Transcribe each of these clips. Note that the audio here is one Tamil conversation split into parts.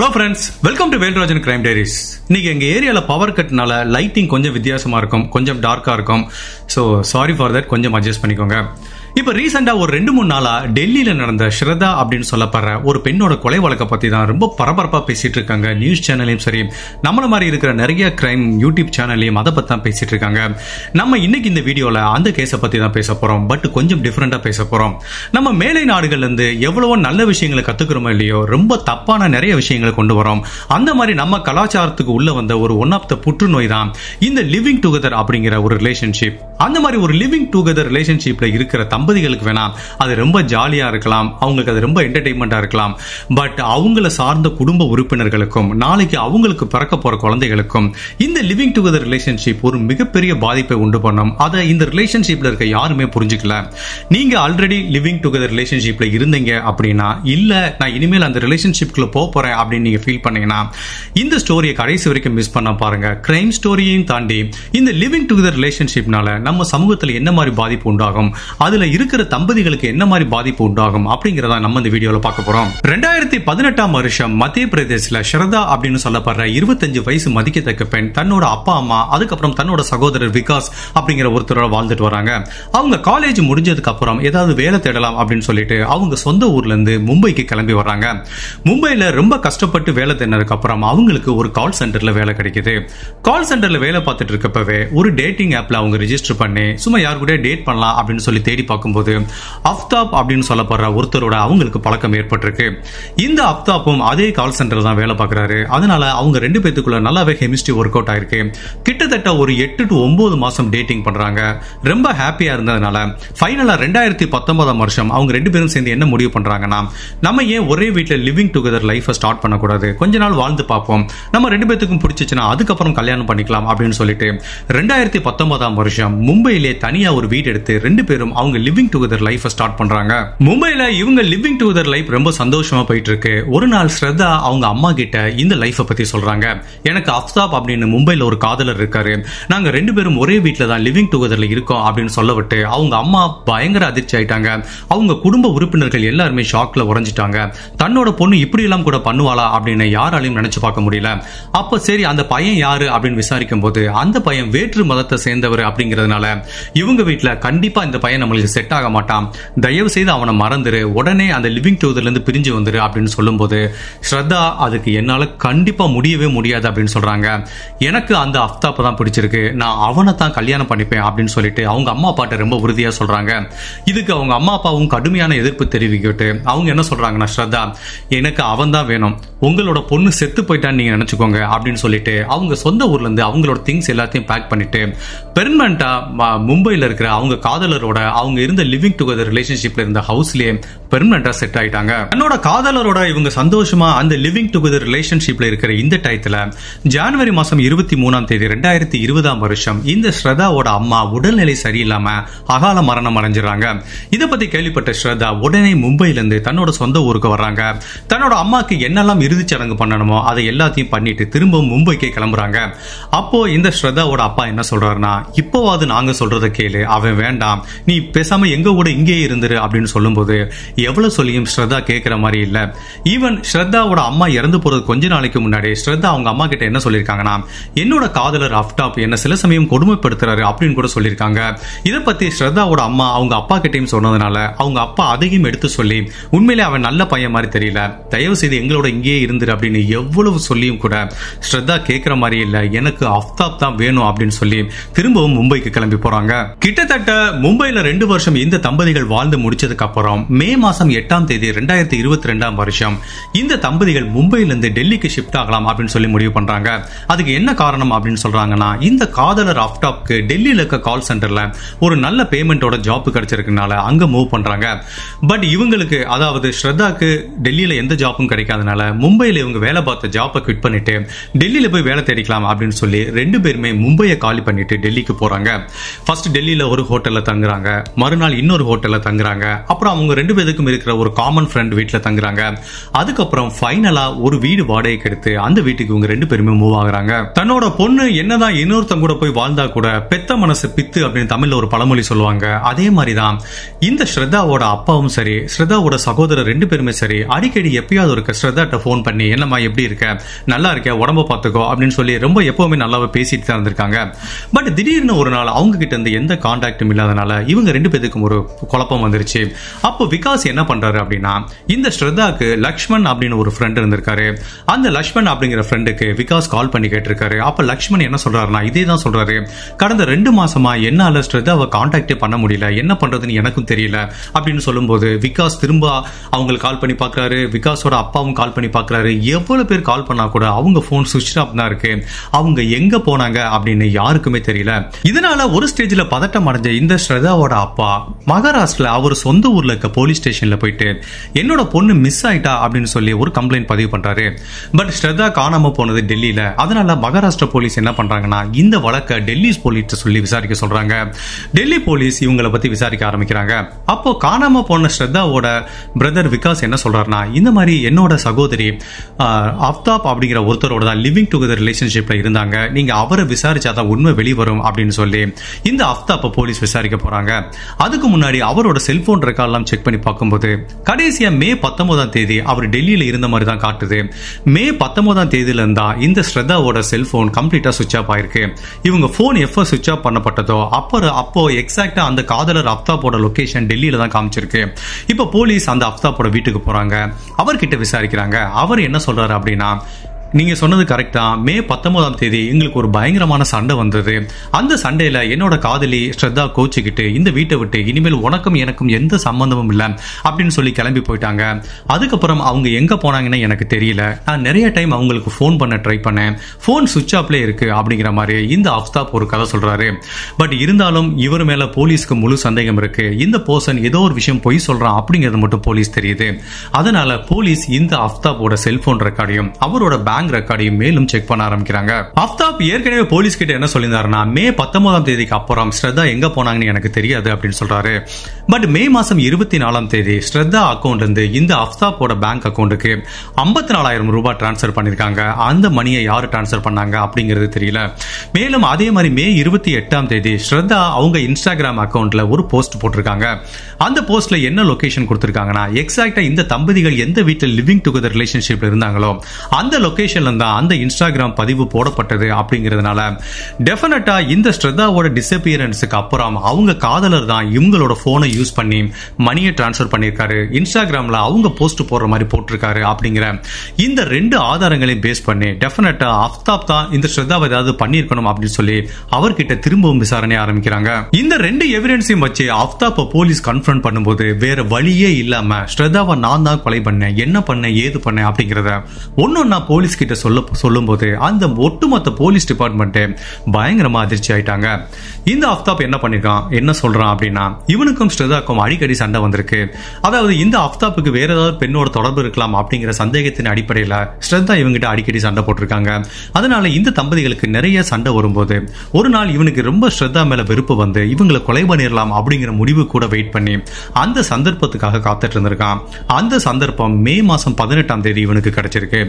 Hello friends, welcome to Velrajan Crime Diaries. இன்னைக்கு எங்க ஏரியால பவர் கட்னால லைட்டிங் கொஞ்சம் வித்தியாசமா இருக்கும், கொஞ்சம் டார்க்கா இருக்கும். ஸோ சாரி ஃபார் தட், கொஞ்சம் அட்ஜஸ்ட் பண்ணிக்கோங்க. இப்போ ரீசெண்டாக ஒரு 2-3 நாளா டெல்லியில் நடந்த ஸ்ரத்தா அப்படின்னு சொல்லப்படுற ஒரு பெண்ணோட கொலை வழக்கை பற்றி தான் ரொம்ப பரபரப்பாக பேசிகிட்டு இருக்காங்க. நியூஸ் சேனல்லையும் சரி, நம்மள மாதிரி இருக்கிற நிறைய கிரைம் யூடியூப் சேனல்லையும் அதை பற்றி தான் பேசிகிட்டு இருக்காங்க. நம்ம இன்னைக்கு இந்த வீடியோவில் அந்த கேஸை பற்றி தான் பேச போகிறோம், பட் கொஞ்சம் டிஃப்ரெண்ட்டாக பேச போகிறோம். நம்ம மேலை நாடுகள்லேருந்து எவ்வளவோ நல்ல விஷயங்களை கற்றுக்கிறோமோ இல்லையோ, ரொம்ப தப்பான நிறைய விஷயங்களை கொண்டு வரோம். அந்த மாதிரி நம்ம கலாச்சாரத்துக்கு உள்ளே வந்த ஒரு ஒன் ஆஃப் த புற்றுநோய் தான் இந்த லிவிங் டுகெதர் அப்படிங்கிற ஒரு ரிலேஷன்ஷிப். அந்த மாதிரி ஒரு லிவிங் டுகெதர் ரிலேஷன்ஷிப்பில் இருக்கிற தம்பதிகளுக்கு வேணா அது ரொம்ப ஜாலியா இருக்கலாம், அவங்களுக்கு அது ரொம்ப என்டர்டெயின்மெண்டா இருக்கலாம். பட் அவங்கள சார்ந்த குடும்ப உறுப்பினர்களுக்கும் நாளைக்கு அவங்களுக்கு பிறக்க போற குழந்தைகளுக்கும் இந்த லிவிங் டுகெதர் ரிலேஷன்ஷிப் ஒரு மிகப்பெரிய பாதிப்பை உண்டு பண்ணும். அதை இந்த ரிலேஷன்ஷிப்ல இருக்க யாருமே புரிஞ்சுக்கல. நீங்க ஆல்ரெடி லிவிங் டுகெதர் ரிலேஷன்ஷிப்ல இருந்தீங்க அப்படின்னா, இல்ல நான் இனிமேல் அந்த ரிலேஷன்ஷிப்ல போறேன் அப்படின்னு நீங்க ஃபீல் பண்ணீங்கன்னா, இந்த ஸ்டோரியை கடைசி வரைக்கும் மிஸ் பண்ண பாருங்க. கிரைம் ஸ்டோரியையும் தாண்டி இந்த லிவிங் டுகெதர் ரிலேஷன்ஷிப்னால நம்ம சமூகத்தில் என்ன மாதிரி பாதிப்பு உண்டாகும், அதுல இருக்கிற தம்பதிகளுக்கு என்ன மாதிரி பாதிப்பு உண்டாகும் அப்படிங்கறத நம்ம இந்த வீடியோல பார்க்க போறோம். 2018ஆம் வருஷம் மத்திய பிரதேசல ஸ்ரத்தா அப்படின்னு சொல்லப்படுற 25 வயசு மதிக்கத்தக்க பெண் தன்னோட அப்பா அம்மா, அதுக்கப்புறம் தன்னோட சகோதரர் விகாஸ் அப்படிங்கிற ஒருத்தரோட வாழ்ந்துட்டு வராங்க. அவங்க காலேஜ் முடிஞ்சதுக்கு அப்புறம் ஏதாவது வேலை தேடலாம் அப்படின்னு சொல்லிட்டு அவங்க சொந்த ஊர்ல இருந்து மும்பைக்கு கிளம்பி வர்றாங்க. மும்பையில ரொம்ப கஷ்டப்பட்டு வேலை தேடினதுக்கு அப்புறம் அவங்களுக்கு ஒரு கால் சென்டர்ல வேலை கிடைக்குது. கால் சென்டர்ல வேலை பார்த்துட்டு இருக்கப்பவே ஒரு டேட்டிங் ஆப்ல அவங்க ரிஜிஸ்டர் பண்ணி சும்மா யார் கூட டேட் பண்ணலாம் அப்படின்னு சொல்லி தேடி பார்க்கும்போது அஃப்தாப் அப்படின்னு சொல்லப்படுற ஒருத்தரோட அவங்களுக்கு பழக்கம் ஏற்பட்டிருக்கு. இந்த அஃப்தாப்பும் அதே கால் சென்டர் தான் வேலை பார்க்குறாரு. அதனால அவங்க ரெண்டு பேத்துக்குள்ள நல்லாவே கெமிஸ்ட்ரி ஒர்க் அவுட் ஆயிருக்கு. கிட்டத்தட்ட ஒரு 8 to 9 மாசம் டேட்டிங் பண்றாங்க. ரொம்ப ஹாப்பியா இருந்ததுனால ஃபைனலா 2019ஆம் வருஷம் அவங்க ரெண்டு பேரும் சேர்ந்து என்ன முடிவு பண்றாங்கன்னா, நம்ம ஏன் ஒரே வீட்டில் லிவிங் டுகெதர் லைஃபை ஸ்டார்ட் பண்ணக்கூடாது, கொஞ்ச நாள் வாழ்ந்து பார்ப்போம், நம்ம ரெண்டு பேத்துக்கும் பிடிச்சிச்சுன்னா அதுக்கப்புறம் கல்யாணம் பண்ணிக்கலாம் அப்படின்னு சொல்லிட்டு 2019ஆம் வருஷம் மும்பையிலே தனியா ஒரு வீடு எடுத்து ரெண்டு பேரும் அவங்க லிவிங் டுகெதர் லைஃப் ஸ்டார்ட் பண்றாங்க. மும்பைல இவங்க லிவிங் டுகெதர் லைஃப் ரொம்ப சந்தோஷமா போயிட்டு இருக்கு. ஒரு நாள் ஸ்ரத்தா அவங்க அம்மா கிட்ட இந்த லைஃபை பத்தி சொல்றாங்க. எனக்கு அஃப்தாப் அப்படின்னு மும்பைல ஒரு காதலர் இருக்காரு, நாங்க ரெண்டு பேரும் ஒரே வீட்ல தான் லிவிங் டுகெதர்ல இருக்கோம் அப்படின்னு சொல்லவிட்டு அவங்க அம்மா பயங்கர அதிர்ச்சி ஆயிட்டாங்க. அவங்க குடும்ப உறுப்பினர்கள் எல்லாருமே ஷாக்ல உறைஞ்சிட்டாங்க. தன்னோட பொண்ணு இப்படி எல்லாம் கூட பண்ணுவாளா அப்படின்னு யாராலையும் நினைச்சு பார்க்க முடியல. அப்ப சரி அந்த பையன் யாரு அப்படின்னு விசாரிக்கும் போது அந்த பையன் வேற்று மதத்தை சேர்ந்தவர் அப்படிங்கறதுனால இவங்க வீட்டுல கண்டிப்பா இந்த பையன் நம்மளுக்கு செட் ஆக மாட்டான், தயவு செய்து அவனை மறந்துரு, உடனே அந்த லிவிங் டுகெதர்ல இருந்து பிரிஞ்சு வந்துரு அப்படின்னு சொல்லும் போது ஸ்ரத்தா அதுக்கு என்னால கண்டிப்பா முடியவே முடியாது அப்படின்னு சொல்றாங்க. எனக்கு அந்த அஃப்தாப்பை தான் பிடிச்சிருக்கு, நான் அவனை தான் கல்யாணம் பண்ணிப்பேன் அப்படின்னு சொல்லிட்டு அவங்க அம்மா அப்பாட்ட ரொம்ப உறுதியா சொல்றாங்க. இதுக்கு அவங்க அம்மா அப்பாவும் கடுமையான எதிர்ப்பு தெரிவிக்கிட்டு அவங்க என்ன சொல்றாங்கன்னா, ஸ்ரத்தா எனக்கு அவன் தான் வேணும், உங்களோட பொண்ணு செத்து போயிட்டான்னு நீங்க நினைச்சுக்கோங்க அப்படின்னு சொல்லிட்டு அவங்க சொந்த ஊர்ல இருந்து அவங்களோட திங்ஸ் எல்லாத்தையும் பேக் பண்ணிட்டு பெர்மனண்டா மும்பையில இருக்கிற அவங்க காதலரோட அவங்க இருந்த லிவிங் டுகெதர் ரிலேஷன்ஷிப்ல இருந்த ஹவுஸ்லயே பெர்மனண்டா செட் ஆயிட்டாங்க. தன்னோட காதலரோட இவங்க சந்தோஷமா அந்த லிவிங் டுகெதர் ரிலேஷன்ஷிப்ல இருக்கிற இந்த டயத்துல ஜனவரி மாதம் 23ஆம் தேதி 2020ஆம் வருஷம் இந்த ஸ்ரத்தாவோட அம்மா உடல்நிலை சரியில்லாம அகால மரணம் அடைஞ்சிடறாங்க. இதை பத்தி கேள்விப்பட்ட ஸ்ரத்தா உடனே மும்பையில இருந்து தன்னோட சொந்த ஊருக்கு வர்றாங்க. தன்னோட அம்மாக்கு என்னெல்லாம் இறுதிச் சடங்கு பண்ணணுமோ அதை எல்லாத்தையும் பண்ணிட்டு திரும்பவும் மும்பைக்கு கிளம்புறாங்க. அப்போ இந்த ஸ்ரத்தாவோட அப்பா என்ன சொல்றாருன்னா, இப்போவாது நாங்க சொல்றதை கேளு, அவன் வேண்டாம், நீ பேசாம எங்க கூட இங்கேயே இருந்துரு அப்படின்னு சொல்லும்போது எவ்வளவு சொல்லியும் ஸ்ரத்தா கேட்கிற மாதிரி இல்ல. ஈவன் ஸ்ரத்தாவோட அம்மா இறந்து போறது கொஞ்ச நாளைக்கு முன்னாடி ஸ்ரத்தா அவங்க அம்மா கிட்ட என்ன சொல்லியிருக்காங்கன்னா, என்னோட காதலர் அஃப்டாப் என்ன சில சமயம் கொடுமைப்படுத்துறாரு அப்படின்னு கூட சொல்லியிருக்காங்க. இதை பத்தி ஸ்ரத்தாவோட அம்மா அவங்க அப்பா கிட்டையும் சொன்னதுனால அவங்க அப்பா அதையும் எடுத்து சொல்லி, உண்மையிலே அவன் நல்ல பையன் மாதிரி தெரியல, தயவு செய்து எங்களோட இங்கேயே இருந்துரு அப்படின்னு எவ்வளவு சொல்லியும் கூட ஸ்ரத்தா கேட்கிற மாதிரி இல்ல, எனக்கு அஃப்தாப் தான் வேணும் அப்படின்னு சொல்லி திரும்பவும் மும்பைக்கு கிளம்பி போறாங்க. கிட்டத்தட்ட மும்பையில 2 வருஷம் இந்த தம்பதிகள் வாழ்ந்து முடிச்சதுக்கு அப்புறம் மே மாதம் 8ஆம் தேதி 2022ஆம் வருஷம் இந்த தம்பதிகள் மும்பையில இருந்து டெல்லிக்கு ஷிஃப்ட் ஆகலாம் அப்படின்னு சொல்லி முடிவு பண்றாங்க. அதுக்கு என்ன காரணம் அப்படின்னு சொல்றாங்கன்னா, இந்த காதலர் அஃப்டாப்க்கு டெல்லியில இருக்க கால் சென்டர்ல ஒரு நல்ல பேமெண்டோட ஜாப் கிடைச்சிருக்கனால அங்க மூவ் பண்றாங்க. பட் இவங்களுக்கு, அதாவது ஸ்ரத்தாக்கு டெல்லியில எந்த ஜாப்பும் கிடைக்காதனால மும்பையில இவங்க வேலை பார்த்த ஜாப்பை குவிட் பண்ணிட்டு டெல்லியில போய் வேலை தேடிக்கலாம் அப்படின்னு சொல்லி ரெண்டு பேருமே மும்பையை காலி பண்ணிட்டு டெல்லிக்கு போறாங்க. ஃபர்ஸ்ட் டெல்லியில ஒரு ஹோட்டல்ல தங்குறாங்க. மறுநாள் இன்னொரு ஹோட்டலில் தங்குறாங்க. அப்புறம் அவங்க ரெண்டு பேருக்கும் இருக்கிற ஒரு காமன் ஃப்ரெண்ட் வீட்டில் தங்குறாங்க. அதுக்கப்புறம் ஃபைனலாக ஒரு வீடு வாடகைக்கு எடுத்து அந்த வீட்டுக்கு இவங்க ரெண்டு பேருமே மூவ் ஆகுறாங்க. தன்னோட பொண்ணு என்னதான் இன்னொருத்தங்க கூட போய் வாழ்ந்தா கூட பெத்த மனசு பித்து அப்படின்னு தமிழ்ல ஒரு பழமொழி சொல்லுவாங்க. அதே மாதிரிதான் இந்த ஸ்ரத்தாவோட அப்பாவும் சரி ஸ்ரத்தாவோட சகோதரர் ரெண்டு பேருமே சரி அடிக்கடி எப்பயாவது இருக்க ஸ்ரத்தாட்ட ஃபோன் பண்ணி என்னம்மா எப்படி இருக்க, நல்லா இருக்க, உடம்ப பார்த்துக்கோ அப்படின்னு சொல்லி ரொம்ப எப்பவுமே நல்லாவே பேசிட்டு தான் இருந்திருக்காங்க. பட் திடீர்னு ஒரு நாள் அவங்க கிட்ட இருந்து எந்த கான்டாக்டும் இல்லாதனால இவங்க ரெண்டு பேருக்கும் ஒரு குழப்பம் வந்துருச்சு. அப்போ விகாஸ் என்ன பண்றாரு அப்படின்னா இந்த ஸ்ரத்தாக்கு லக்ஷ்மன் அப்படின்னு ஒரு ஃப்ரெண்ட் இருந்திருக்காரு. அந்த லக்ஷ்மன் அப்படிங்கிற ஃப்ரெண்டுக்கு விகாஸ் கால் பண்ணி கேட்டிருக்காரு. அப்ப லக்ஷ்மன் என்ன சொல்றாருன்னா இதே தான் சொல்றாரு, கடந்த 2 மாசமா என்னால ஸ்ரத்தாவை கான்டாக்டே பண்ண முடியல, என்ன பண்றதுன்னு எனக்கும் தெரியல அப்படின்னு சொல்லும்போது விகாஸ் திரும்ப அவங்களுக்கு கால் பண்ணி பார்க்கறாரு. விகாஸோட அப்பாவும் கால் பண்ணி பார்க்கறாரு. எவ்வளவு பேர் கால் பண்ணா கூட அவங்க போன் சுவிட்ச் ஆஃப் தான் இருக்கு. அவங்க எங்க போனாங்க அப்படின்னு யாருக்குமே தெரியல. இதனால ஒரு ஸ்டேஜ்ல பதட்டம் அடைஞ்ச இந்த ஸ்ரத்தாவோட அப்பா மகாராஷ்டிரா அவர் சொந்த ஊர்ல இருக்க போலீஸ் ஸ்டேஷன்ல போயிட்டு என்னோட பொண்ணு மிஸ் ஆயிட்டா அப்படின்னு சொல்லி ஒரு கம்ப்ளைண்ட் பதிவு பண்றாரு. பட் ஸ்ரத்தா காணாம போனது டெல்லியில. அதனால மகாராஷ்டிரா போலீஸ் என்ன பண்றாங்கன்னா இந்த வழக்கை டெல்லி போலீஸ் சொல்லி விசாரிக்க சொல்றாங்க. டெல்லி போலீஸ் இவங்களை பத்தி விசாரிக்க ஆரம்பிக்கிறாங்க. அப்போ காணாம போன ஸ்ரத்தாவோட பிரதர் விகாஸ் என்ன சொல்றாருன்னா இந்த மாதிரி என்னோட சகோதரி ஆஃப்தாப் அப்படிங்கிற ஒருத்தரோட தான் லிவிங் டுகெதர் ரிலேஷன்ஷிப்ல இருந்தாங்க, நீங்க அவரை விசாரிச்சாதான் உண்மை வெளிவரும் அப்படின்னு சொல்லி இந்த ஆஃப்தாப்பை போலீஸ் விசாரிக்க போறாங்க. அதுக்கு முன்னாடி அவரோட செல்போன் ரெக்கார்ட் எல்லாம் செக் பண்ணி பார்க்கும்போது கடைசியா மே 19ஆம் தேதி அவர் டெல்லியில இருந்த மாதிரி தான் காட்டுது. மே 19ஆம் தேதியில இருந்தா இந்த ஸ்ரத்தாவோட செல்போன் கம்ப்ளீட்டா சுவிட்ச் ஆஃப் ஆயிருக்கு. இவங்க போன் எப்ப சுவிட்ச் ஆஃப் பண்ணப்பட்டதோ அப்போ எக்ஸாக்டா அந்த காதலர் அஃப்தாப்போட லொகேஷன் டெல்லியில தான் காமிச்சிருக்கு. இப்ப போலீஸ் அந்த அஃப்தாப்போட வீட்டுக்கு போறாங்க. அவர்கிட்ட விசாரிக்கிறாங்க. அவர் என்ன சொல்றாரு அப்படின்னா நீங்க சொன்னது கரெக்டா, மே 19ஆம் தேதி எங்களுக்கு ஒரு பயங்கரமான சண்டை வந்தது. அந்த சண்டையில என்னோட காதலி ஸ்ரத்தா கோச்சிக்கிட்டு இந்த வீட்டை விட்டு இனிமேல் உனக்கும் எனக்கும் எந்த சம்பந்தமும் இல்லை அப்படின்னு சொல்லி கிளம்பி போயிட்டாங்க. அதுக்கப்புறம் அவங்க எங்க போனாங்கன்னு எனக்கு தெரியல. நான் நிறைய டைம் அவங்களுக்கு ஃபோன் பண்ண ட்ரை பண்ணேன், ஃபோன் சுவிட்ச் ஆஃப்ல இருக்கு அப்படிங்கிற மாதிரி இந்த ஆஃப்தாப் ஒரு கதை சொல்றாரு. பட் இருந்தாலும் இவர் மேல போலீஸ்க்கு முழு சந்தேகம் இருக்கு. இந்த பர்சன் ஏதோ ஒரு விஷயம் பொய் சொல்றான் அப்படிங்கிறது மட்டும் போலீஸ் தெரியுது. அதனால போலீஸ் இந்த ஆஃப்தாப்போட செல்போன் ரெக்கார்டையும் அவரோட மேலும் செக் பண்ண ஆரம்பிக்கிறாங்க. ஆஃப்தாப் ஏற்கனவே போலீஸ் கிட்ட என்ன சொல்லியிருந்தாருன்னா மே 19ஆம் தேதிக்கு அப்புறம் ஸ்ரத்தா எங்க போனாங்கன்னு எனக்கு தெரியாது அப்படின்னு சொல்றாரு. பட் மே மாசம் 24ஆம் தேதி ஸ்ரத்தா அக்கௌண்ட்ல இருந்து இந்த ஆஃப்தாப்போட பேங்க் அக்கௌண்ட்டுக்கு 54,000 ரூபாய் டிரான்ஸ்ஃபர் பண்ணிருக்காங்க. அந்த மணியை யாரு டிரான்ஸ்ஃபர் பண்ணாங்க அப்படிங்கிறது தெரியல. மேலும் அதே மாதிரி மே 28ஆம் தேதி ஸ்ரத்தா அவங்க இன்ஸ்டாகிராம் அக்கௌண்ட்ல ஒரு போஸ்ட் போட்டிருக்காங்க. அந்த போஸ்ட்ல என்ன லொகேஷன் கொடுத்திருக்காங்கன்னா எக்ஸாக்டா இந்த தம்பதிகள் எந்த வீட்டில் லிவிங் டுகெதர் ரிலேஷன்ஷிப்ல இருந்தாங்களோ அந்த லொகேஷன் அந்த இன்ஸ்டாகிராம் பதிவு போடப்பட்டது அப்படிங்கிறதுனால டெஃபினட்டா இந்த ஸ்ரத்தாவோட டிஸ்அப்பியரன்ஸுக்கு அப்புறம் அவங்க காதலர் தான் இவங்களோட போனை யூஸ் பண்ணி மணியை டிரான்ஸ்ஃபர் பண்ணியிருக்காரு. இன்ஸ்டாகிராம்ல அவங்க போஸ்ட் போடுற மாதிரி போட்டிருக்காரு அப்படிங்கிற இந்த 2 ஆதாரங்களையும் பேஸ் பண்ணி டெஃபினட்டா ஆஃப்தாப் தான் இந்த ஸ்ரத்தாவை ஏதாவது பண்ணியிருக்கணும் அப்படின்னு சொல்லி அவர்கிட்ட திரும்பவும் விசாரணை ஆரம்பிக்கிறாங்க. இந்த 2 எவிடன்ஸையும் வச்சு ஆஃப்தாப்பை போலீஸ் கன்ஃபர்ம் பண்ணும்போது வேற வழியே இல்லாம ஸ்ரத்தாவை நான் தான் கொலை பண்ணேன், என்ன பண்ண ஏது பண்ண அப்படிங்கிறத ஒன்னொன்னா போலீஸ் கிட்ட சொல்லும்போது அந்த ஒட்டுமொத்த போலீஸ் டிபார்ட்மெண்ட் பயங்கரமா அதிர்ச்சி ஆயிட்டாங்க. இந்த ஆஃப்தாப் என்ன பண்ணிருக்கான், என்ன சொல்றான் அப்படின்னா இவனுக்கும் ஸ்ரத்தாக்கும் அடிக்கடி சண்டை வந்திருக்கு. அதாவது இந்த ஆஃப்தாப்புக்கு வேற ஏதாவது பெண்ணோட தொடர்பு இருக்கலாம் அப்படிங்கிற சந்தேகத்தின் அடிப்படையில் ஸ்ரத்தா இவங்கிட்ட அடிக்கடி சண்டை போட்டிருக்காங்க. அதனால இந்த தம்பதிகளுக்கு நிறைய சண்டை வரும்போது ஒரு நாள் இவனுக்கு ரொம்ப ஸ்ரத்தா மேல வெறுப்பு வந்து இவங்களை கொலை பண்ணிடலாம் அப்படிங்கிற முடிவு கூட வெயிட் பண்ணி அந்த சந்தர்ப்பத்துக்காக காத்துட்டு இருந்திருக்கான். அந்த சந்தர்ப்பம் மே மாசம் 18ஆம் தேதி இவனுக்கு கிடைச்சிருக்கு.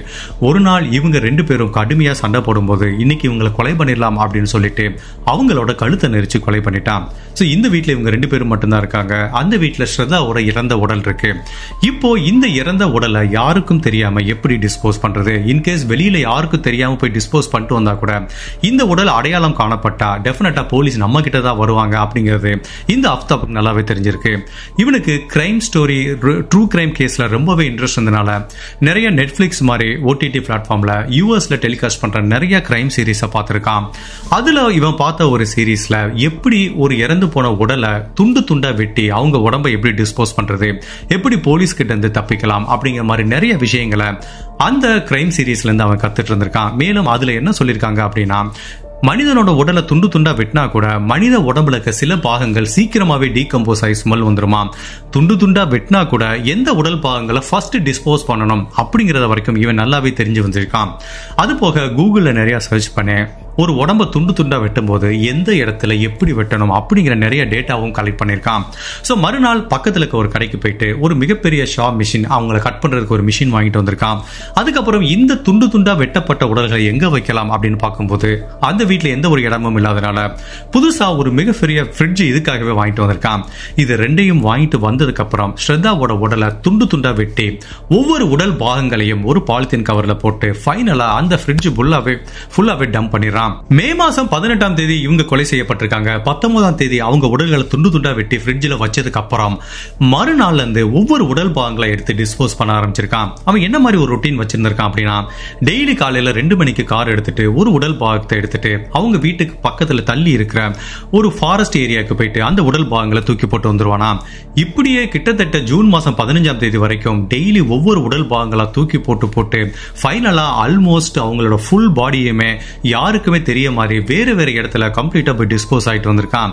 ஒரு நாள் இவங்க ரெண்டு பேரும் கடுமையா சண்டை போடும்போது இன்னைக்கு இவங்களை கொலை பண்ணிடலாம் அப்படின்னு சொல்லிட்டு அவங்களோட கழுத்தை நெரிச்சு கொலை பண்ணிட்டான். சோ இந்த வீட்ல இவங்க ரெண்டு பேரும் மட்டும்தான் இருக்காங்க. அந்த வீட்ல ஸ்ரத்தாவோட இறந்த உடல் இருக்கு. இப்போ இந்த இறந்த உடலை யாருக்கும் தெரியாம எப்படி டிஸ்போஸ் பண்றது? இன்கேஸ் வெளியில யாருக்கும் தெரியாம போய் டிஸ்போஸ் பண்ணிட்டு வந்தா கூட இந்த உடல் அடையாளம் காணப்பட்டா டெஃபினட்டா போலீஸ் நம்ம கிட்ட தான் வருவாங்க அப்படிங்கிறது இந்த ஆஃப்தாப்புக்கு நல்லாவே தெரிஞ்சிருக்கு. இவனுக்கு கிரைம் ஸ்டோரி, ட்ரூ கிரைம் கேஸ்ல ரொம்பவே இன்ட்ரெஸ்ட் இருந்தனால நிறைய நெட்ஃபிளிக்ஸ் மாதிரி ஓடிடி பிளாட்ஃபார்ம் யூஎஸ்ல டெலிகாஸ்ட் பண்ற நிறைய கிரைம் சீரீஸ் பார்த்திருக்கான். அதுல இவன் பார்த்த ஒரு சீரீஸ்ல எப்படி ஒரு இறந்து போன உடலை துண்டு துண்டா வெட்டி அவங்க உடம்பை எப்படி டிஸ்போஸ் பண்றது, எப்படி போலீஸ் கிட்ட இருந்து தப்பிக்கலாம் அப்படிங்கிற மாதிரி நிறைய விஷயங்களை அந்த கிரைம் சீரீஸ்ல இருந்து அவன் கத்துட்டு இருந்திருக்கான். மேலும் அதுல என்ன சொல்லியிருக்காங்க அப்படின்னா மனிதனோட உடலை துண்டு துண்டா வெட்டினா கூட மனித உடம்புல இருக்க சில பாகங்கள் சீக்கிரமாவே டீகம்போஸ் ஆகி ஸ்மெல் வந்துருமா. துண்டு துண்டா வெட்டினா கூட எந்த உடல் பாகங்களை ஃபர்ஸ்ட் டிஸ்போஸ் பண்ணணும் அப்படிங்கிறத வரைக்கும் இவன் நல்லாவே தெரிஞ்சு வந்திருக்கான். அது போக கூகுளில் நிறைய சர்ச் பண்ணேன். ஒரு உடம்பை துண்டு துண்டாக வெட்டும் போது எந்த இடத்துல எப்படி வெட்டணும் அப்படிங்கிற நிறைய டேட்டாவும் கலெக்ட் பண்ணியிருக்கான். ஸோ மறுநாள் பக்கத்தில் இருக்க ஒரு கடைக்கு போயிட்டு ஒரு மிகப்பெரிய ஷா மிஷின், அவங்கள கட் பண்ணுறதுக்கு ஒரு மிஷின் வாங்கிட்டு வந்திருக்கான். அதுக்கப்புறம் இந்த துண்டு துண்டாக வெட்டப்பட்ட உடல்களை எங்கே வைக்கலாம் அப்படின்னு பார்க்கும்போது அந்த வீட்டில் எந்த ஒரு இடமும் இல்லாதனால புதுசாக ஒரு மிகப்பெரிய ஃப்ரிட்ஜ் இதுக்காகவே வாங்கிட்டு வந்திருக்கான். இது ரெண்டையும் வாங்கிட்டு வந்ததுக்கப்புறம் ஸ்ரத்தாவோட உடலை துண்டு துண்டாக வெட்டி ஒவ்வொரு உடல் பாகங்களையும் ஒரு பாலித்தீன் கவரில் போட்டு ஃபைனலாக அந்த ஃப்ரிட்ஜ் ஃபுல்லாகவே டம்ப் பண்ணிடுறான். மே மாதம் 18ஆம் தேதி இவங்க கொலை செய்யப்பட்டிருக்காங்க. 19ஆம் தேதி அவங்க உடல்களை துண்டு துண்டாக வெட்டி ஃப்ரிட்ஜில் வச்சதுக்கப்புறம் மறுநாள்லேருந்து ஒவ்வொரு உடல் பாகங்களை எடுத்து டிஸ்போஸ் பண்ண ஆரம்பிச்சிருக்கான். அவன் என்ன மாதிரி ஒரு ரொட்டீன் வச்சிருந்திருக்கான் அப்படின்னா, டெய்லி காலையில் 2 மணிக்கு கார் எடுத்துட்டு ஒரு உடல் பாகத்தை எடுத்துட்டு அவங்க வீட்டுக்கு பக்கத்தில் தள்ளி இருக்கிற ஒரு ஃபாரஸ்ட் ஏரியாவுக்கு போயிட்டு அந்த உடல் பாகங்களை தூக்கி போட்டு வந்துருவானா. இப்படியே கிட்டத்தட்ட ஜூன் மாதம் 15ஆம் தேதி வரைக்கும் டெய்லி ஒவ்வொரு உடல் பாகங்களா தூக்கி போட்டு ஃபைனலாக ஆல்மோஸ்ட் அவங்களோட ஃபுல் பாடியுமே யாருக்குமே தெரிய மாதிரி வேற இடத்துல கம்ப்ளீட்டாக போய் டிஸ்போஸ் ஆகிட்டு வந்திருக்கான்.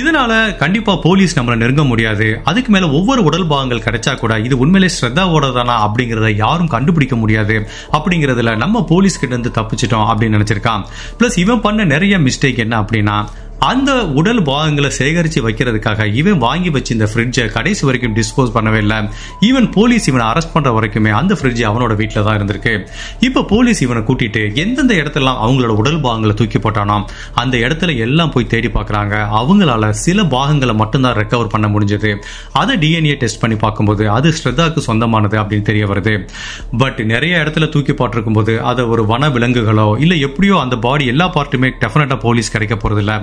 இதனால கண்டிப்பாக போலீஸ் நம்மளை நெருங்க முடியாது. அதுக்கு மேலே ஒவ்வொரு உடல் பாகங்கள் கிடைச்சா கூட இது உண்மையிலே ஸ்ரத்தாவோட தானா அப்படிங்கிறத யாரும் கண்டுபிடிக்க முடியாது, அப்படிங்கிறதுல நம்ம போலீஸ் கிட்ட இருந்து தப்பிச்சிட்டோம் அப்படின்னு நினைச்சிருக்கான். பிளஸ் இவன் பண்ண நிறைய மிஸ்டேக் என்ன அப்படின்னா, அந்த உடல் பாகங்களை சேகரித்து வைக்கிறதுக்காக இவன் வாங்கி வச்சு இந்த ஃப்ரிட்ஜை கடைசி வரைக்கும் டிஸ்போஸ் பண்ணவே இல்லை. ஈவன் போலீஸ் இவனை அரெஸ்ட் பண்ணுற வரைக்குமே அந்த ஃப்ரிட்ஜ் அவனோட வீட்டில் தான் இருந்திருக்கு. இப்போ போலீஸ் இவனை கூட்டிட்டு எந்தெந்த இடத்துலாம் அவங்களோட உடல் பாகங்களை தூக்கி போட்டானோ அந்த இடத்துல எல்லாம் போய் தேடி பார்க்குறாங்க. அவங்களால சில பாகங்களை மட்டும்தான் ரெக்கவர் பண்ண முடிஞ்சது. அதை டிஎன்ஏ டெஸ்ட் பண்ணி பார்க்கும்போது அது ஸ்ரத்தாவுக்கு சொந்தமானது அப்படின்னு தெரிய வருது. பட் நிறைய இடத்துல தூக்கி போட்டிருக்கும் போது அதை ஒரு வன விலங்குகளோ இல்லை எப்படியோ அந்த பாடி எல்லா பார்ட்டுமே டெஃபினட்டாக போலீஸ் கிடைக்க போகிறதில்ல.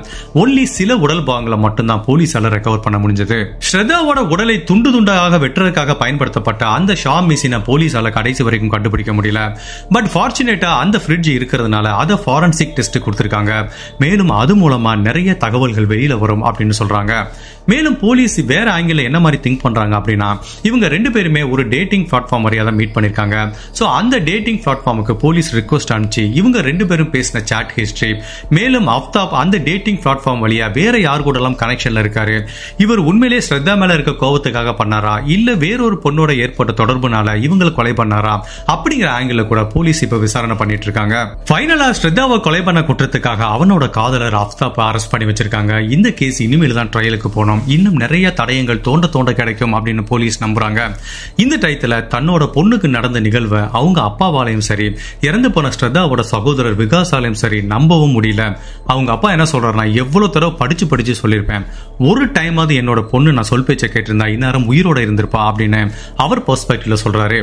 ஒன்லி சில உடல் பாகங்களை மட்டும்தான் போலீஸால ரெக்கவர் பண்ண முடிஞ்சது. ஸ்ரத்தாவோட உடலை துண்டு துண்டாக வெட்டுறதுக்காக பயன்படுத்தப்பட்ட அந்த ஷா மிஷினை போலீஸால கடைசி வரைக்கும் கண்டுபிடிக்க முடியல. பட் ஃபார்ச்சுனேட்டா அந்த ஃப்ரிட்ஜ் இருக்கிறதுனால அதை ஃபாரன்சிக் டெஸ்ட் கொடுத்துருக்காங்க. மேலும் அது மூலமா நிறைய தகவல்கள் வெளியில வரும் அப்படின்னு சொல்றாங்க. மேலும் போலீஸ் வேற ஆங்கிள் என்ன மாதிரி திங்க் பண்றாங்க அப்படின்னா, இவங்க 2 பேருமே ஒரு டேட்டிங் பிளாட்ஃபார்ம் வரையா தான் மீட் பண்ணிருக்காங்க. ஸோ அந்த டேட்டிங் பிளாட்ஃபார்முக்கு போலீஸ் ரிக்வஸ்ட் அனுப்பிச்சு இவங்க 2 பேரும் பேசின சாட் ஹிஸ்டரி, மேலும் அஃப்தாப் அந்த டேட்டிங் பிளாட்ஃபார்ம் வழியா வேற யார் கூட எல்லாம் கனெக்ஷன்ல இருக்காரு, இவர் உண்மையிலே ஸ்ரத்தா மேல இருக்க கோபத்துக்காக பண்ணாரா இல்ல வேறொரு பொண்ணோட ஏற்பட்ட தொடர்புனால இவங்களை கொலை பண்ணாரா அப்படிங்கிற ஆங்கிள் கூட போலீஸ் இப்ப விசாரணை பண்ணிட்டு இருக்காங்க. ஃபைனலா ஸ்ரத்தாவை கொலை பண்ண குற்றத்துக்காக அவனோட காதலர் அஃப்தாப் அரெஸ்ட் பண்ணி வச்சிருக்காங்க. இந்த கேஸ் இனிமேல் தான் ட்ரையலுக்கு போனோம். இன்னும் நிறைய தடயங்கள் தோண்ட கிடைக்கும் அப்படின்னு போலீஸ் நம்புறாங்க. இந்த டயத்துல தன்னோட பொண்ணுக்கு நடந்த நிகழ்வை அவங்க அப்பாவாலையும் சரி இறந்து போன ஸ்ரத்தாவோட சகோதரர் விகாஸாலையும் சரி நம்பவும் முடியல. அவங்க அப்பா என்ன சொல்றாருன்னா, எவ்வளவு தடவை படிச்சு சொல்லியிருப்பேன், ஒரு டைமாவது என்னோட பொண்ணு நான் சொல் பேச்சை கேட்டிருந்தா இந்நேரம் உயிரோட இருந்திருப்பா அப்படின்னு அவர் பெர்ஸ்பெக்டிவ்ல சொல்றாரு.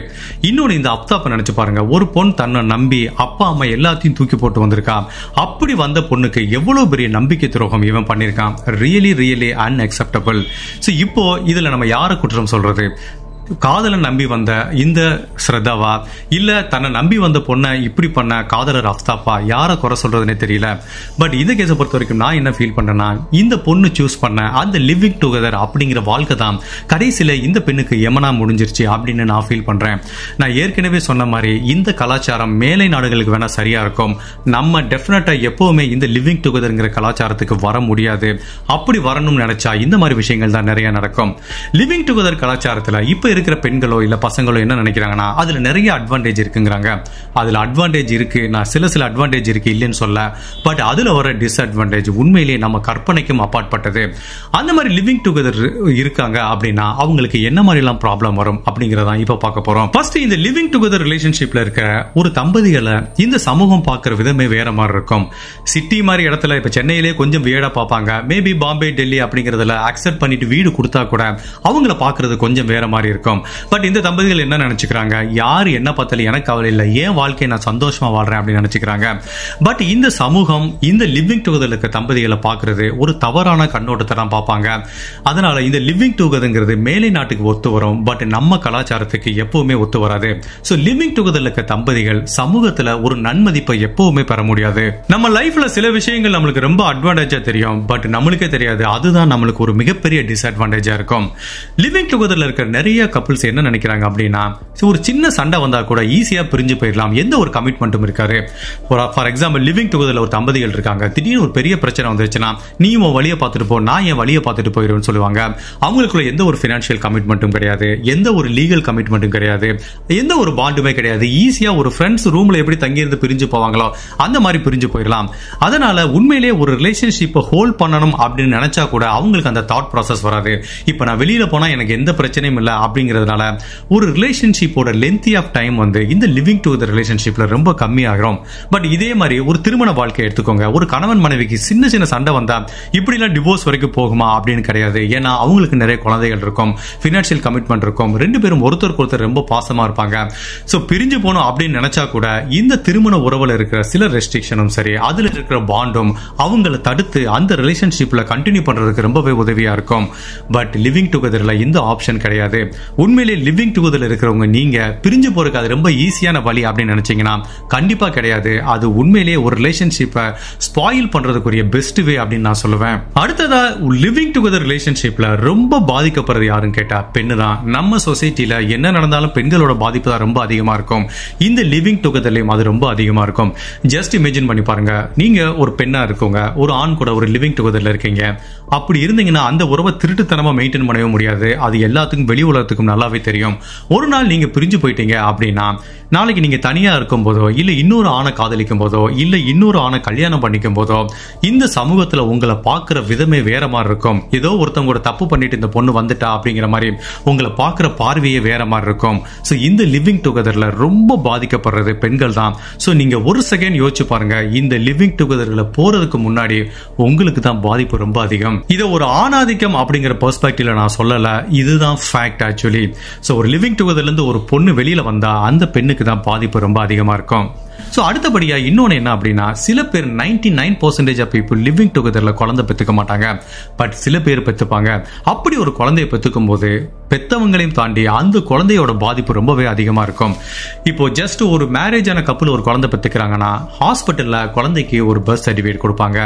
இன்னொன்னு, இந்த அஃப்தாப்பை நினைச்சு பாருங்க, ஒரு பொண்ணு தன்னை நம்பி அப்பா அம்மா எல்லாத்தையும் தூக்கி போட்டு வந்திருக்கா. அப்படி வந்த பொண்ணுக்கு எவ்வளவு பெரிய நம்பிக்கை துரோகம் இவன் பண்ணிருக்கான். Really unacceptable. சோ இப்போ இதுல நம்ம யாரை குற்றம் சொல்றது? காதலை நம்பி வந்த இந்த ஸ்ரத்தாவா இல்லை தன்னை நம்பி வந்த பொண்ணை இப்படி பண்ண காதலர் அஃப்தாப்பா? யாரை குறை சொல்கிறதுனே தெரியல. பட் இந்த கேஸை பொறுத்த வரைக்கும் நான் என்ன ஃபீல் பண்ணேன்னா, இந்த பொண்ணு சூஸ் பண்ண அந்த லிவிங் டுகெதர் அப்படிங்கிற வாழ்க்கை தான் கடைசியில் இந்த பெண்ணுக்கு எமனா முடிஞ்சிருச்சு அப்படின்னு நான் ஃபீல் பண்ணுறேன். நான் ஏற்கனவே சொன்ன மாதிரி இந்த கலாச்சாரம் மேலை நாடுகளுக்கு வேணால் சரியாக இருக்கும். நம்ம டெஃபினட்டாக எப்போவுமே இந்த லிவிங் டுகெதருங்கிற கலாச்சாரத்துக்கு வர முடியாது. அப்படி வரணும்னு நினச்சா இந்த மாதிரி விஷயங்கள் தான் நிறையா நடக்கும். லிவிங் டுகெதர் கலாச்சாரத்தில் இப்போ இருக்கிற பெண்களோ இல்ல பசங்களோ என்ன நினைக்கிறாங்கன்னா, அதுல நிறைய அட்வான்டேஜ் இருக்குங்கிறாங்க. அதுல அட்வான்டேஜ் இருக்கு, நான் சில அட்வான்டேஜ் இருக்கு இல்லைன்னு சொல்ல. பட் அதுல வர டிஸ்அட்வான்டேஜ் உண்மையிலேயே நம்ம கற்பனைக்கும் அப்பாற்பட்டது. அந்த மாதிரி லிவிங் டுகெதர் இருக்காங்க அப்படின்னா அவங்களுக்கு என்ன மாதிரி எல்லாம் ப்ராப்ளம் வரும் அப்படிங்கறத இப்ப பார்க்க போறோம். ஃபர்ஸ்ட், இந்த லிவிங் டுகெதர் ரிலேஷன்ஷிப்ல இருக்க ஒரு தம்பதிகளை இந்த சமூகம் பார்க்கிற விதமே வேற மாதிரி இருக்கும். சிட்டி மாதிரி இடத்துல இப்ப சென்னையிலே கொஞ்சம் வியர்டா பார்ப்பாங்க. மேபி பாம்பே, டெல்லி அப்படிங்கறதுல அக்செப்ட் பண்ணிட்டு வீடு கொடுத்தா கூட அவங்கள பாக்குறது கொஞ்சம் வேற மாதிரி இருக்கும். பட் இந்த தம்பதிகள் என்ன நினைச்சுக்கிறாங்க, யார் என்ன பார்த்தாலும் எனக்கு கவலை இல்லை, ஏன் வாழ்க்கையை நான் சந்தோஷமா வாழ்றேன் அப்படின்னு நினைச்சுக்கிறாங்க. பட் இந்த சமூகம் இந்த லிவிங் டுகெதர் இருக்க தம்பதிகளை பார்க்கறது ஒரு தவறான கண்ணோட்டத்தை தான் பார்ப்பாங்க. அதனால இந்த லிவிங் டுகெதர்ங்கிறது மேலை நாட்டுக்கு ஒத்து வரும், பட் நம்ம கலாச்சாரத்துக்கு எப்பவுமே ஒத்து வராது. ஸோ லிவிங் டுகெதர் இருக்க தம்பதிகள் சமூகத்தில் ஒரு நன்மதிப்பை எப்பவுமே பெற முடியாது. நம்ம லைஃப்ல சில விஷயங்கள் நம்மளுக்கு ரொம்ப அட்வான்டேஜா தெரியும், பட் நம்மளுக்கே தெரியாது. அதுதான் நம்மளுக்கு ஒரு மிகப்பெரிய டிஸ்அட்வான்டேஜா இருக்கும். லிவிங் டுகெதர்ல இருக்க நிறைய கப்பிள்ஸ் என்ன நினைக்கிறாங்க அப்படின்னா, ஒரு சின்ன சண்டை வந்தால் கூட ஈஸியாக பிரிஞ்சு போயிடலாம், எந்த ஒரு கமிட்மெண்ட்டும் இருக்காரு. ஃபார் எக்ஸாம்பிள் லிவிங் டுகெதரில் ஒரு தம்பதிகள் இருக்காங்க, திடீர்னு ஒரு பெரிய பிரச்சனை வந்துருச்சுன்னா நீ உன் வழியை பார்த்துட்டு போ, நான் என் வழியை பார்த்துட்டு போயிடுவேன்னு சொல்லுவாங்க. அவங்களுக்குள்ள எந்த ஒரு ஃபினான்ஷியல் கமிட்மெண்ட்டும் கிடையாது, எந்த ஒரு லீகல் கமிட்மெண்ட்டும் கிடையாது, எந்த ஒரு பாண்டுமே கிடையாது. ஈஸியாக ஒரு ஃப்ரெண்ட்ஸ் ரூமில் எப்படி தங்கியிருந்து பிரிஞ்சு போவாங்களோ அந்த மாதிரி பிரிஞ்சு போயிடலாம். அதனால உண்மையிலேயே ஒரு ரிலேஷன்ஷிப்பை ஹோல்ட் பண்ணணும் அப்படின்னு நினைச்சா கூட அவங்களுக்கு அந்த தாட் ப்ராசஸ் வராது. இப்போ நான் வெளியில போனா எனக்கு எந்த பிரச்சனையும் இல்லை அப்படிங்கிறதுனால ஒரு ரிலேஷன்ஷிப்போட லென்த் ஆஃப் டைம் வந்து இந்த லிவிங் டு த ரிலேஷன்ஷிப்ல ரொம்ப கம்மியாகிறோம். பட் இதே மாதிரி ஒரு திருமண வாழ்க்கையை எடுத்துக்கோங்க, ஒரு கணவன் மனைவிக்கு சின்ன சின்ன சண்டை வந்தா இப்படிலாம் டிவோர்ஸ் வரைக்கும் போகுமா அப்படின்னு கிடையாது. ஏன்னா அவங்களுக்கு நிறைய குழந்தைகள் இருக்கும், ஃபினான்ஷியல் கமிட்மெண்ட் இருக்கும், ரெண்டு பேரும் ஒருத்தருக்கு ஒருத்தர் ரொம்ப பாசமா இருப்பாங்க. ஸோ பிரிஞ்சு போனோம் அப்படின்னு நினைச்சா கூட இந்த திருமண உறவுல இருக்கிற சில ரெஸ்ட்ரிக்ஷனும் சரி, அதுல இருக்கிற பாண்டும் அவங்களை தடுத்து அந்த ரிலேஷன்ஷிப்ல கண்டினியூ பண்றதுக்கு ரொம்பவே உதவியா இருக்கும். பட் லிவிங் டுகெதர்ல இந்த ஆப்ஷன் கிடையாது. உண்மையிலேயே லிவிங் டுகெதர்ல இருக்கிறவங்க நீங்க பிரிஞ்சு போறதுக்கு அது ரொம்ப ஈஸியான வழி அப்படின்னு நினைச்சீங்கன்னா கண்டிப்பா கிடையாது. அது உண்மையிலேயே ஒரு ரிலேஷன்ஷிப்பை ஸ்பாயில் பண்றதுக்குரிய பெஸ்ட் வே அப்படின்னு நான் சொல்லுவேன். அடுத்ததா லிவிங் டுகெதர் ரிலேஷன்ஷிப்ல ரொம்ப பாதிக்கப்படுறது யாருன்னு கேட்டா பெண்ணு தான். நம்ம சொசைட்டில என்ன நடந்தாலும் பெண்களோட பாதிப்பு தான் ரொம்ப அதிகமா இருக்கும். இந்த லிவிங் டுகெதர்லயும் அது ரொம்ப அதிகமா இருக்கும். ஜஸ்ட் இமேஜின் பண்ணி பாருங்க, நீங்க ஒரு பெண்ணா இருக்கோங்க, ஒரு ஆண் கூட ஒரு லிவிங் டுகெதர்ல இருக்கீங்க. அப்படி இருந்தீங்கன்னா அந்த உறவை திருட்டுத்தனமா மெயின்டைன் பண்ணவே முடியாது. அது எல்லாத்துக்கும் வெளி உலகத்துக்கும் நல்லாவே தெரியும். ஒரு நாள் நீங்க பிரிஞ்சு போயிட்டீங்க அப்படின்னா நாளைக்கு நீங்க தனியா இருக்கும் போதோ, இல்ல இன்னொரு ஆணை காதலிக்கும் போதோ, இல்ல இன்னொரு ஆணை கல்யாணம் பண்ணிக்கும் போதோ இந்த சமூகத்துல உங்களை பாக்குற விதமே வேற மாதிரி இருக்கும். ஏதோ ஒருத்தவங்க கூட தப்பு பண்ணிட்டு இந்த பொண்ணு வந்துட்டா அப்படிங்கிற மாதிரி உங்களை பாக்குற பார்வையே வேற மாதிரி இருக்கும். ஸோ இந்த லிவிங் டுகெதர்ல ரொம்ப பாதிக்கப்படுறது பெண்கள் தான். ஸோ நீங்க ஒரு செகண்ட் யோசிச்சு பாருங்க, இந்த லிவிங் டுகெதர்ல போறதுக்கு முன்னாடி உங்களுக்கு தான் பாதிப்பு ரொம்ப அதிகம். இதை ஒரு ஆணாதிக்கம் அப்படிங்கிற பெர்ஸ்பெக்டிவ்ல நான் சொல்லல, இதுதான் ஃபேக்ட் ஆக்சுவலி. ஸோ ஒரு லிவிங் டுகெதர்ல இருந்து ஒரு பொண்ணு வெளியில வந்தா அந்த பெண்ணுக்கு தான் பாதிப்பு ரொம்ப அதிகமா இருக்கும். ஸோ அடுத்தபடியாக இன்னொன்று என்ன அப்படின்னா, சில பேர் 99% ஆஃப் பீப்புள் லிவிங் டுகெதரில் குழந்தை பெற்றுக்க மாட்டாங்க. பட் சில பேர் பெற்றுப்பாங்க. அப்படி ஒரு குழந்தையை பெற்றுக்கும் போது பெற்றவங்களையும் தாண்டி அந்த குழந்தையோட பாதிப்பு ரொம்பவே அதிகமாக இருக்கும். இப்போது ஜஸ்ட் ஒரு மேரேஜான கப்பில் ஒரு குழந்தை பெற்றுக்கிறாங்கன்னா ஹாஸ்பிட்டலில் குழந்தைக்கு ஒரு பர்த் சர்டிஃபிகேட் கொடுப்பாங்க.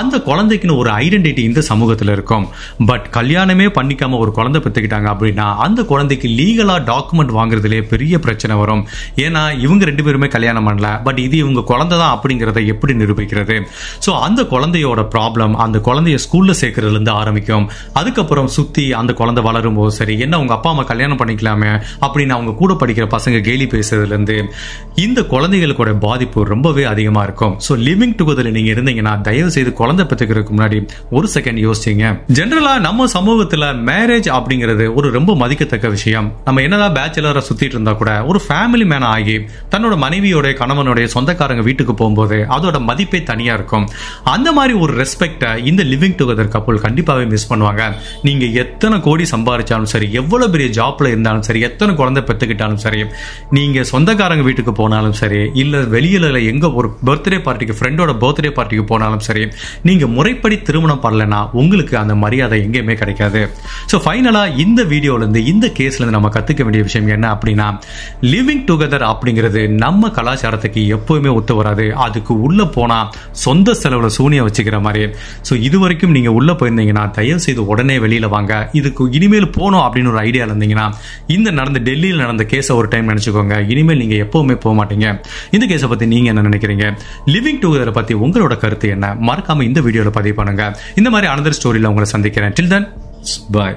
அந்த குழந்தைக்குன்னு ஒரு ஐடென்டிட்டி இந்த சமூகத்தில் இருக்கும். பட் கல்யாணமே பண்ணிக்காமல் ஒரு குழந்தை பெற்றுக்கிட்டாங்க அப்படின்னா அந்த குழந்தைக்கு லீகலாக டாக்குமெண்ட் வாங்குறதுலேயே பெரிய பிரச்சனை வரும். ஏன்னா இவங்க ரெண்டு பேருமே கல்யாணம் பண்ணல, பட் இது இவங்க குழந்தை தான் அப்படிங்கிறத எப்படி நிரூபிக்கிறது? ஸோ அந்த குழந்தையோட ப்ராப்ளம் அந்த குழந்தைய ஸ்கூல்ல சேர்க்கறதுலேருந்து ஆரம்பிக்கும். அதுக்கப்புறம் சுத்தி அந்த குழந்தை வளரும் போது சரி, என்ன அவங்க அப்பா அம்மா கல்யாணம் பண்ணிக்கலாமே அப்படின்னு அவங்க கூட படிக்கிற பசங்க கேலி பேசுறதுலேருந்து இந்த குழந்தைகளுக்கோட பாதிப்பு ரொம்பவே அதிகமாக இருக்கும். ஸோ லிவிங் டுகெதர்ல நீங்க இருந்தீங்கன்னா தயவு செய்து குழந்தை பெற்றுக்கிறதுக்கு முன்னாடி ஒரு செகண்ட் யோசிச்சிங்க. ஜென்ரலா நம்ம சமூகத்தில் மேரேஜ் அப்படிங்கிறது ஒரு ரொம்ப மதிக்கத்தக்க விஷயம். நம்ம என்னதான் பேச்சுலரா சுத்திட்டு இருந்தா கூட ஒரு ஃபேமிலி மேன் ஆகி தன்னோட மனைவியோட கணவன் சொந்தக்காரங்க வீட்டுக்கு போகும்போது அதோட மதிப்பே தனியா இருக்கும். அந்த மாதிரி ஒரு ரெஸ்பெக்டை இந்த லிவிங் டுகெதர் கப்புள் கண்டிப்பாவே மிஸ் பண்ணுவாங்க. நீங்க எத்தனை கோடி சம்பாதிச்சாலும் சரி, எவ்வளவு பெரிய ஜாப்ல இருந்தாலும் சரி, எத்தனை குழந்தை பெற்றுக்கிட்டாலும் சரி, நீங்க சொந்தக்காரங்க வீட்டுக்கு போனாலும் சரி, இல்ல வெளியில எங்க ஒரு பர்த்டே பார்ட்டிக்கு ஃப்ரெண்டோட பர்த்டே பார்ட்டிக்கு போனாலும் சரி, நீங்க முறைப்படி திருமணம் பண்ணலன்னா உங்களுக்கு அந்த மரியாதை எங்கேயுமே கிடைக்காது. ஸோ ஃபைனலா இந்த வீடியோல இருந்து இந்த கேஸ்ல இருந்து நம்ம கத்துக்க வேண்டிய விஷயம் என்ன அப்படின்னா, லிவிங் டுகெதர் அப்படிங்கிறது நம்ம கலாச்சாரத்துக்கு எப்பவுமே ஒத்து வராது. அதுக்கு உள்ள போனா சொந்த செலவுல சூனியம் வச்சுக்கிற மாதிரி. சோ இது வரைக்கும் நீங்க உள்ள போயிருந்தீங்கன்னா தயவு செய்து உடனே வெளியில வாங்க. இதுக்கு இனிமேல் போனோம் அப்படின்னு ஒரு ஐடியா இருந்தீங்கன்னா இந்த நடந்த டெல்லியில் நடந்த கேஸை ஒரு டைம் நினைச்சுக்கோங்க. இனிமேல் நீங்க எப்பவுமே போக மாட்டீங்க. இந்த கேஸை பத்தி நீங்க என்ன நினைக்கிறீங்க? லிவிங் டுகெதரை பத்தி உங்களோட கருத்து என்ன? மறக்காம இந்த வீடியோல பதிவு பண்ணுங்க. இந்த மாதிரி அனதர் ஸ்டோரியில உங்களை சந்திக்கிறேன். Till then, by.